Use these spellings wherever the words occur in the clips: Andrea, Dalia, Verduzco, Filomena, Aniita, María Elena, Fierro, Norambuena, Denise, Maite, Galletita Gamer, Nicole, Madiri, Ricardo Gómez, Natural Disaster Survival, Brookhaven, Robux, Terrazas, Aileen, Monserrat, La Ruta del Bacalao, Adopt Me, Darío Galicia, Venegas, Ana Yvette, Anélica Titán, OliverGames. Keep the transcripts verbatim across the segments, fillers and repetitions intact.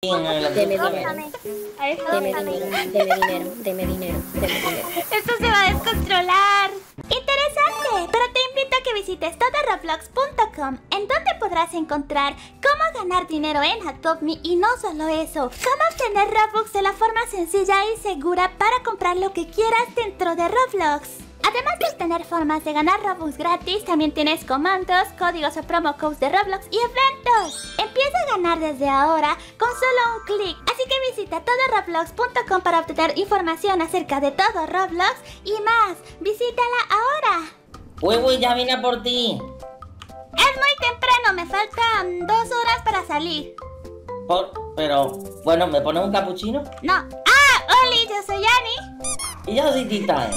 Deme dinero. Deme dinero, deme dinero, deme dinero, deme dinero. Esto se va a descontrolar. Interesante, pero te invito a que visites todo roblox punto com, en donde podrás encontrar cómo ganar dinero en Adopt Me y no solo eso, cómo obtener Robux de la forma sencilla y segura para comprar lo que quieras dentro de Roblox. Además de tener formas de ganar Robux gratis, también tienes comandos, códigos o promo codes de Roblox y eventos. Empieza a ganar desde ahora con solo un clic. Así que visita todo roblox punto com para obtener información acerca de todo Roblox y más. Visítala ahora. Uy, uy, ya vine a por ti. Es muy temprano, me faltan dos horas para salir. Por, pero, bueno, ¿me pones un capuchino? No. ¡Ah! Oli, yo soy Yani. Y yo soy Tita.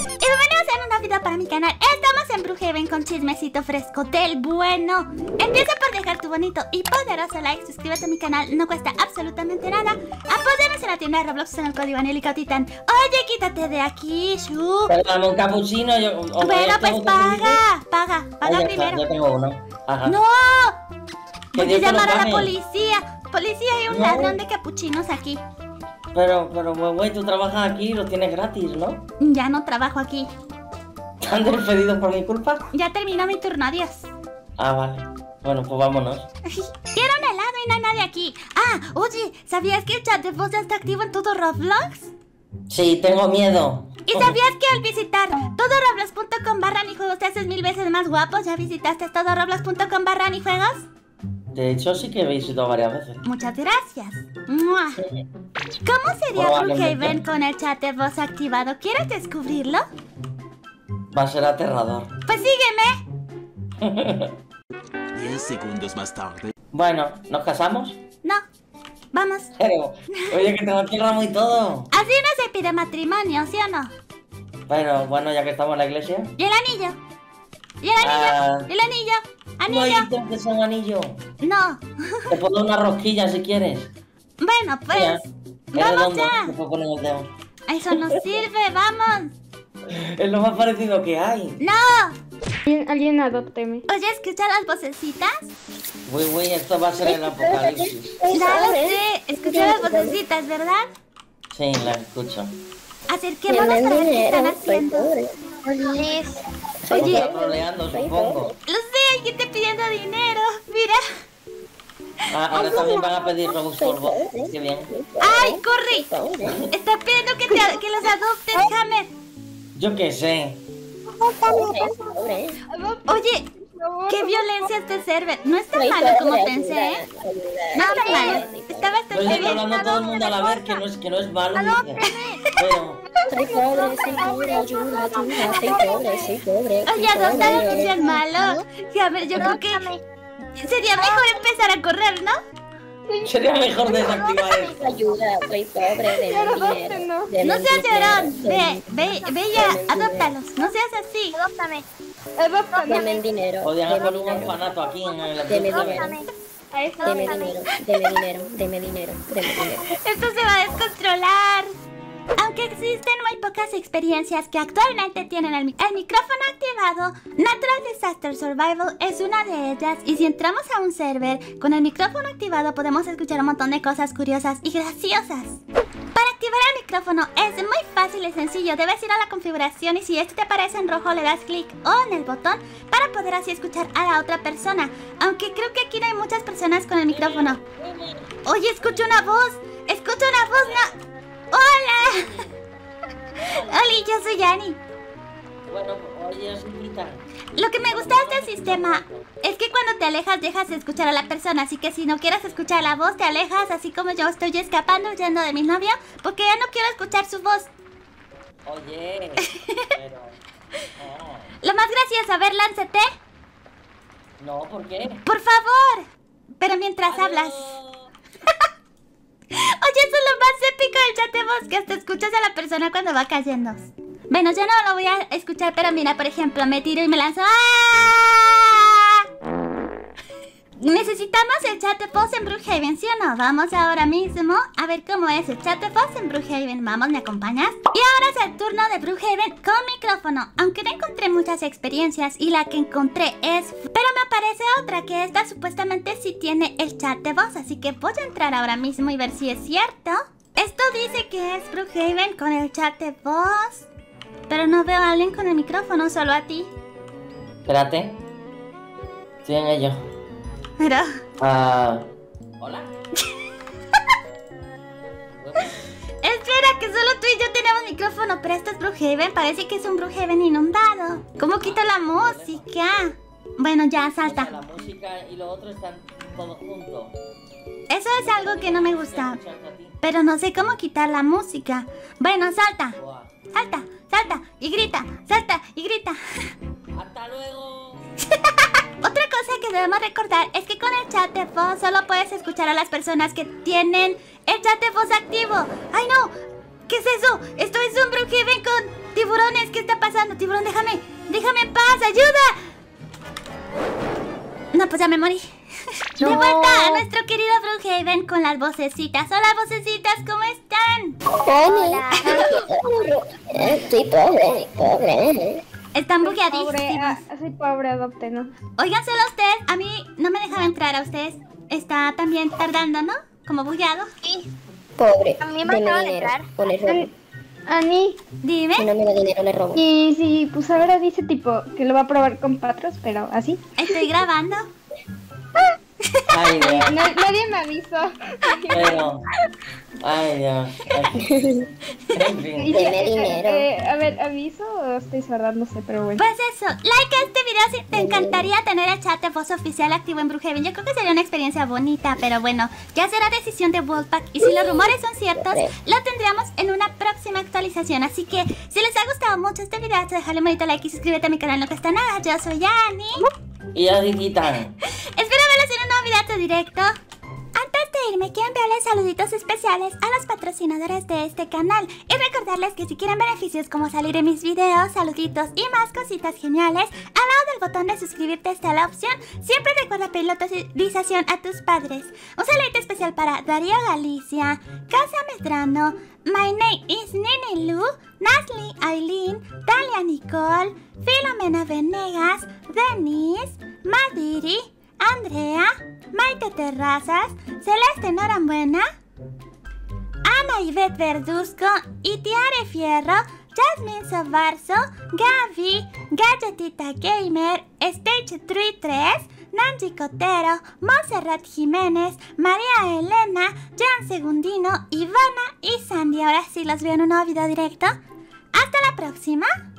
Una vida para mi canal. Estamos en Brookhaven con chismecito fresco del bueno. Empieza por dejar tu bonito y poderoso like, suscríbete a mi canal, no cuesta absolutamente nada. Apóyanos en la tienda de Roblox en el código Anélica Titán. Oye, quítate de aquí, Shu. Pero un capuchino yo, o bueno, pues paga, paga, paga Oye, primero. Yo tengo uno. Ajá. ¡No! Voy a llamar a la policía. Policía, hay un no. ladrón de capuchinos aquí. Pero, pero, güey, tú trabajas aquí y lo tienes gratis, ¿no? Ya no trabajo aquí. ¿Han despedido por mi culpa? Ya terminó mi turno, adiós. Ah, vale. Bueno, pues vámonos. Quiero un helado y no hay nadie aquí. Ah, oye, ¿sabías que el chat de voz ya está activo en todo Roblox? Sí, tengo miedo. ¿Y sabías que al visitar todo roblox punto com barra ni juegos te haces mil veces más guapos? ¿Ya visitaste todo roblox punto com barra ni juegos? De hecho, sí que he visitado varias veces. Muchas gracias. ¡Mua! Sí. ¿Cómo sería Brookhaven con el chat de voz activado? ¿Quieres descubrirlo? Va a ser aterrador. Pues sígueme. Diez segundos más tarde. Bueno, ¿nos casamos? No, vamos. Pero, oye, que tengo tierra y todo. Así no se pide matrimonio, ¿sí o no? Bueno, bueno, ya que estamos en la iglesia. Y el anillo. Y el ah. anillo. Y el anillo. Anillo. No hay que sea un anillo. No. Te pongo una rosquilla si quieres. Bueno, pues. Mira, vamos redondo, ya. El Eso nos sirve, vamos. Es lo más parecido que hay. ¡No! Alguien, alguien adópteme. Oye, ¿escuchas las vocecitas? Uy, uy, esto va a ser el apocalipsis. Ya lo sé, escuché las vocecitas, ¿verdad? Sí, las escucho. Acerquémonos para ver qué están haciendo. Oye, oye, está troleando, supongo. Lo sé, hay gente pidiendo dinero, mira. Ah, ahora también van a pedir Robux por vos. Qué bien. ¡Ay, corre! Está pidiendo que, te, que los adoptes, Hammer. Yo qué sé. Oye, qué violencia este server. No es tan malo como pensé, ¿eh? No, no, malo. Está bastante bien. Está hablando todo el mundo a la vez que no es, que no es malo. Pero... soy pobre, soy pobre, ayuda, ayuda, soy pobre, soy pobre. Oye, adoptaron que sean malos. A ver, yo creo que sería mejor empezar a correr, ¿no? Sería mejor desactivar esto. Ayuda, soy pobre, de dinero. No seas llorón. Ve, ve, ve ya, adóptalos. No seas así. Adóptame. Adóptame. Deme el dinero. Podrían hacer un orfanato aquí en la tienda. Adóptame. Deme dinero, deme dinero, deme dinero, deme dinero. Esto se va a descontrolar. Aunque existen muy pocas experiencias que actualmente tienen el, mic el micrófono activado, Natural Disaster Survival es una de ellas, y si entramos a un server con el micrófono activado podemos escuchar un montón de cosas curiosas y graciosas. Para activar el micrófono es muy fácil y sencillo, debes ir a la configuración y si este te aparece en rojo le das clic o en el botón para poder así escuchar a la otra persona, aunque creo que aquí no hay muchas personas con el micrófono. Oye, escucho una voz, escucho una voz, no... ¡Hola! Oli, yo soy Yani. Bueno, oye, Aniita. Lo que me gusta de este sistema es que cuando te alejas dejas de escuchar a la persona. Así que si no quieres escuchar la voz, te alejas. Así como yo estoy escapando, huyendo de mi novio, porque ya no quiero escuchar su voz. Oye, pero... Oh. Lo más gracioso, a ver, lánzate. No, ¿por qué? ¡Por favor! Pero mientras Adiós. hablas... Oye, eso es lo más épico del chat de voz, que hasta escuchas a la persona cuando va cayendo. Bueno, yo no lo voy a escuchar, pero mira, por ejemplo, me tiro y me lanzo. ¡Ah! necesitamos el chat de voz en Brookhaven, ¿sí o no? Vamos ahora mismo a ver cómo es el chat de voz en Brookhaven. Vamos, ¿me acompañas? Y ahora es el turno de Brookhaven con micrófono. Aunque no encontré muchas experiencias y la que encontré es... Pero me aparece otra, que esta supuestamente sí tiene el chat de voz. Así que voy a entrar ahora mismo y ver si es cierto. Esto dice que es Brookhaven con el chat de voz, pero no veo a alguien con el micrófono, solo a ti. Espérate. Estoy en ello. Pero... Uh, ¿Hola? Espera, que solo tú y yo tenemos micrófono, pero esto es Brookhaven. Parece que es un Brookhaven inundado. ¿Cómo quito la música? Bueno, ya, salta. O sea, la música y lo otro están todos juntos. Eso es algo que no me gusta, pero no sé cómo quitar la música. Bueno, salta. Salta, salta y grita, salta y grita. ¡Hasta luego! Otra cosa que debemos recordar es que con el chat de voz solo puedes escuchar a las personas que tienen el chat de voz activo. ¡Ay, no! ¿Qué es eso? Esto es un Brookhaven con tiburones. ¿Qué está pasando? Tiburón, déjame. Déjame en paz. ¡Ayuda! No, pues ya me morí. No. De vuelta a nuestro querido Brookhaven con las vocecitas. Hola, vocecitas, ¿cómo están? Hola. Estoy pobre, pobre. Están bugueadísimos. Soy, soy pobre, adóptenos. Oigan, solo ustedes, a mí no me dejaba entrar a ustedes. Está también tardando, ¿no? Como bugueado. Sí. Pobre. A mí me dejaban entrar. A mí. Dime. Si no me da dinero, le robo. Y sí, pues ahora dice tipo que lo va a probar con patros, pero así. Estoy grabando. Ay, Dios. No, nadie me avisó. Pero... Ay, Dios. En fin. Deme dinero. Eh, a ver, ¿aviso o estoy cerrándose? Pero bueno. Pues eso. Like a este video si te encantaría tener el chat de voz oficial activo en Brookhaven. Yo creo que sería una experiencia bonita, pero bueno. Ya será decisión de Wolfpack. Y si los rumores son ciertos, lo tendríamos en una próxima actualización. Así que, si les ha gustado mucho este video, déjale un bonito like y suscríbete a mi canal. No cuesta nada. Yo soy Yani. Y yo soy Aniita. Video directo. Antes de irme quiero enviarles saluditos especiales a los patrocinadores de este canal y recordarles que si quieren beneficios como salir en mis videos, saluditos y más cositas geniales, al lado del botón de suscribirte está la opción siempre recuerda pedir la autorización a tus padres. Un saludito especial para Darío Galicia, Casa Medrano, My Name is Nene Lu, Nasli, Aileen, Dalia, Nicole, Filomena, Venegas, Denise, Madiri, Andrea, Maite, Terrazas, Celeste, Norambuena, Ana Yvette, Verduzco y Tiare, Fierro, Jasmine, Sovarso, Gavi, Galletita Gamer, Stage treinta y tres, Nancy Cotero, Monserrat Jiménez, María Elena, Jan Segundino, Ivana y Sandy. Ahora sí los veo en un nuevo video directo. ¡Hasta la próxima!